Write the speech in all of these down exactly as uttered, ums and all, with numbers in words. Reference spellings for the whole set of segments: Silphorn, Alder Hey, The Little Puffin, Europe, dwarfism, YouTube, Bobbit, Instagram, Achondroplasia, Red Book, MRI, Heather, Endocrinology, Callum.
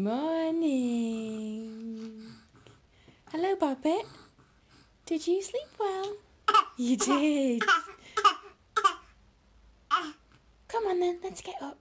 Morning. Hello, Bobbit. Did you sleep well? You did. Come on then, let's get up.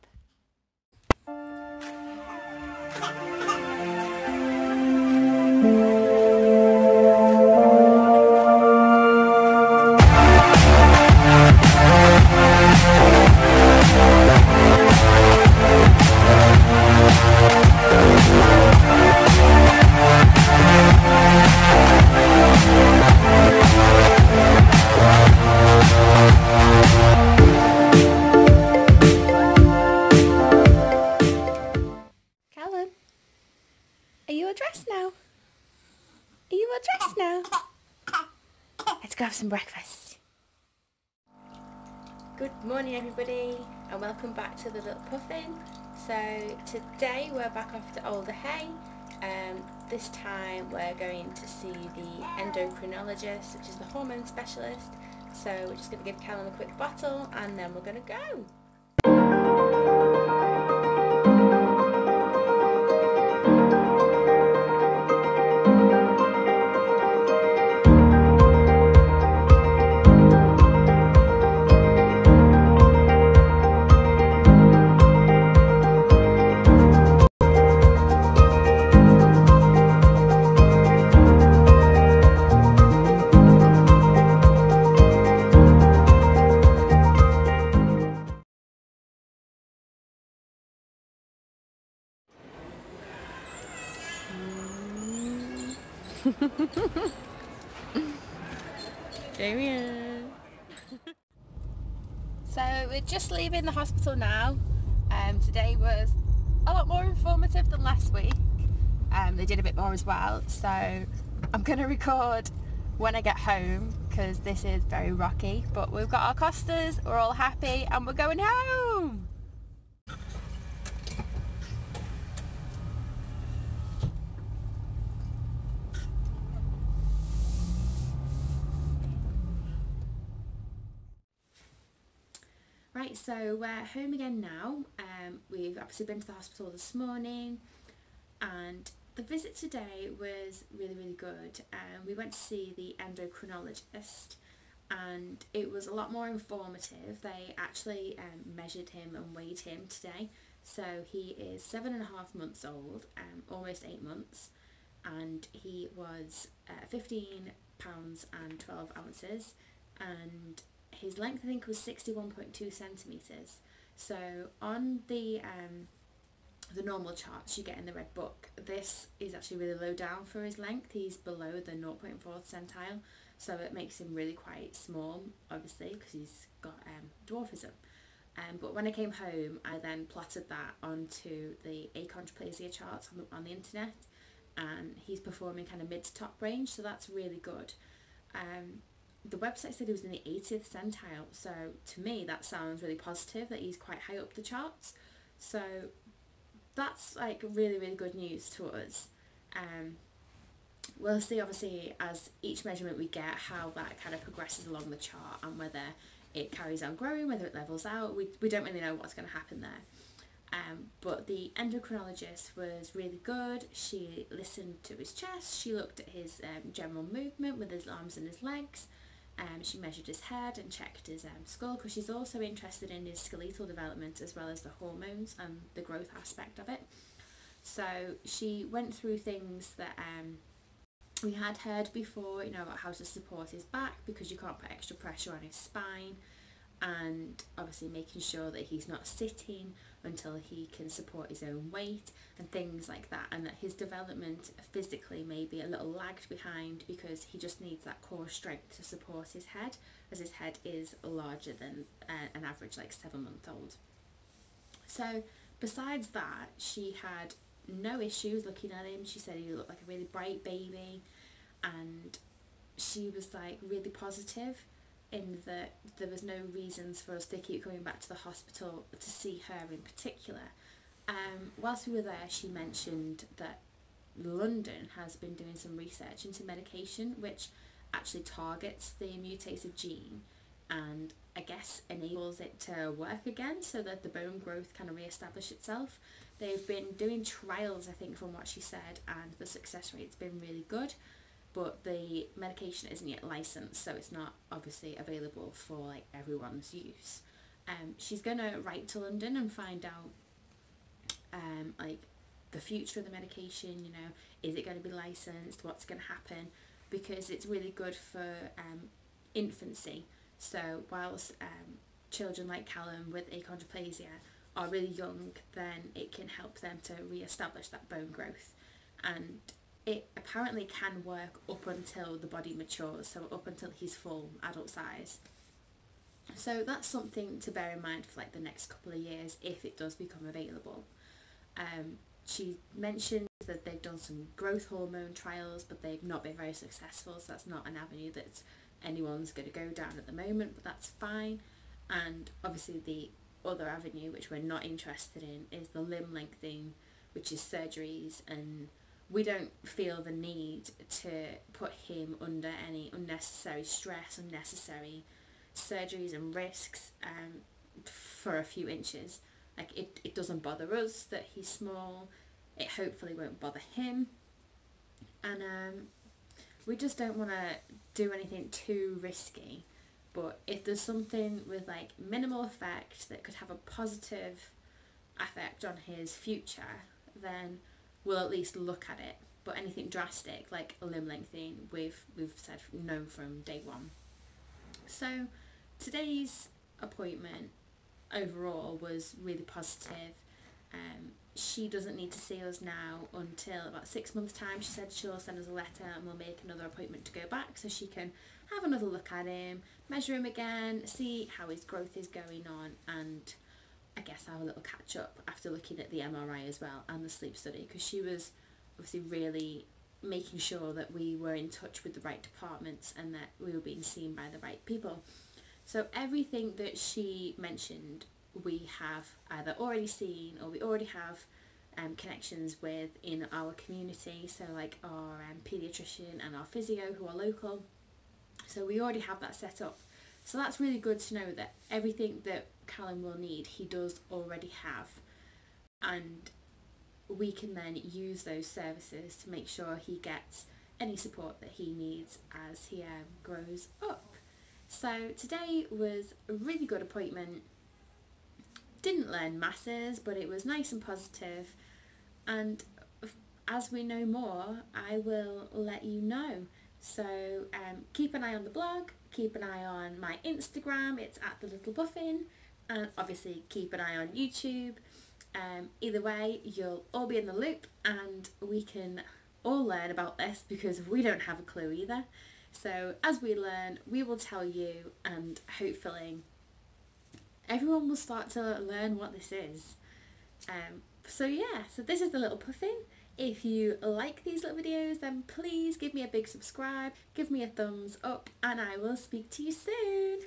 Callum, are you dressed now? Are you dressed now? Let's go have some breakfast. Good morning everybody and welcome back to The Little Puffin. So today we're back off to Alder Hey. Um, this time we're going to see the endocrinologist, which is the hormone specialist. So we're just going to give Callum a quick bottle and then we're going to go. Damien. So we're just leaving the hospital now. Um, today was a lot more informative than last week. Um, they did a bit more as well, so I'm going to record when I get home because this is very rocky, but we've got our costas, we're all happy and we're going home! Right, so we're home again now. Um, we've obviously been to the hospital this morning and the visit today was really, really good. Um, we went to see the endocrinologist and it was a lot more informative. They actually um, measured him and weighed him today. So he is seven and a half months old, um, almost eight months, and he was uh, fifteen pounds and twelve ounces and his length, I think, was sixty-one point two centimetres. So on the um, the normal charts you get in the Red Book, this is actually really low down for his length. He's below the zero point fourth centile, so it makes him really quite small, obviously, because he's got um, dwarfism. Um, but when I came home, I then plotted that onto the achondroplasia charts on the, on the internet, and he's performing kind of mid to top range, so that's really good. Um, The website said he was in the eightieth centile, so to me that sounds really positive that he's quite high up the charts. So that's like really, really good news to us. Um, we'll see obviously as each measurement we get how that kind of progresses along the chart and whether it carries on growing, whether it levels out. We, we don't really know what's going to happen there. Um, but the endocrinologist was really good. She listened to his chest, she looked at his um, general movement with his arms and his legs. Um, she measured his head and checked his um, skull because she's also interested in his skeletal development as well as the hormones and the growth aspect of it. So she went through things that um, we had heard before, you know, about how to support his back because you can't put extra pressure on his spine, and obviously making sure that he's not sitting until he can support his own weight and things like that, and that his development physically may be a little lagged behind because he just needs that core strength to support his head, as his head is larger than uh, an average like seven month old. So besides that, she had no issues looking at him. She said he looked like a really bright baby, and she was like really positive in that there was no reasons for us to keep coming back to the hospital to see her in particular. Um, whilst we were there, she mentioned that London has been doing some research into medication which actually targets the mutated gene and I guess enables it to work again so that the bone growth kind of reestablish itself. They've been doing trials, I think, from what she said, and the success rate's been really good, but the medication isn't yet licensed, so it's not obviously available for like everyone's use. Um, she's going to write to London and find out um, like the future of the medication, you know, is it going to be licensed, what's going to happen, because it's really good for um, infancy. So whilst um, children like Callum with achondroplasia are really young, then it can help them to re-establish that bone growth, and it apparently can work up until the body matures, so up until he's full adult size. So that's something to bear in mind for like the next couple of years if it does become available. Um, she mentioned that they've done some growth hormone trials, but they've not been very successful, so that's not an avenue that's anyone's going to go down at the moment, but that's fine. And obviously the other avenue which we're not interested in is the limb lengthening, which is surgeries, and we don't feel the need to put him under any unnecessary stress, unnecessary surgeries and risks um, for a few inches. Like it, it doesn't bother us that he's small, it hopefully won't bother him, and um, we just don't want to do anything too risky. But if there's something with like minimal effect that could have a positive effect on his future, then we'll at least look at it. But anything drastic like a limb lengthening, we've we've said no from day one. So today's appointment overall was really positive. Um, she doesn't need to see us now until about six months time. She said she'll send us a letter and we'll make another appointment to go back so she can have another look at him, measure him again, see how his growth is going on, and I guess have a little catch up after looking at the M R I as well and the sleep study, because she was obviously really making sure that we were in touch with the right departments and that we were being seen by the right people. So everything that she mentioned we have either already seen or we already have um, connections with in our community, so like our um, paediatrician and our physio who are local, so we already have that set up. So that's really good to know that everything that Callum will need he does already have, and we can then use those services to make sure he gets any support that he needs as he um, grows up. So today was a really good appointment. Didn't learn masses, but it was nice and positive, and as we know more I will let you know. So um, keep an eye on the blog, keep an eye on my Instagram, it's at The Little Puffin, and obviously keep an eye on YouTube. Um, either way you'll all be in the loop and we can all learn about this because we don't have a clue either. So as we learn we will tell you, and hopefully everyone will start to learn what this is. Um, so yeah, so this is The Little Puffin. If you like these little videos, then please give me a big subscribe, give me a thumbs up, and I will speak to you soon.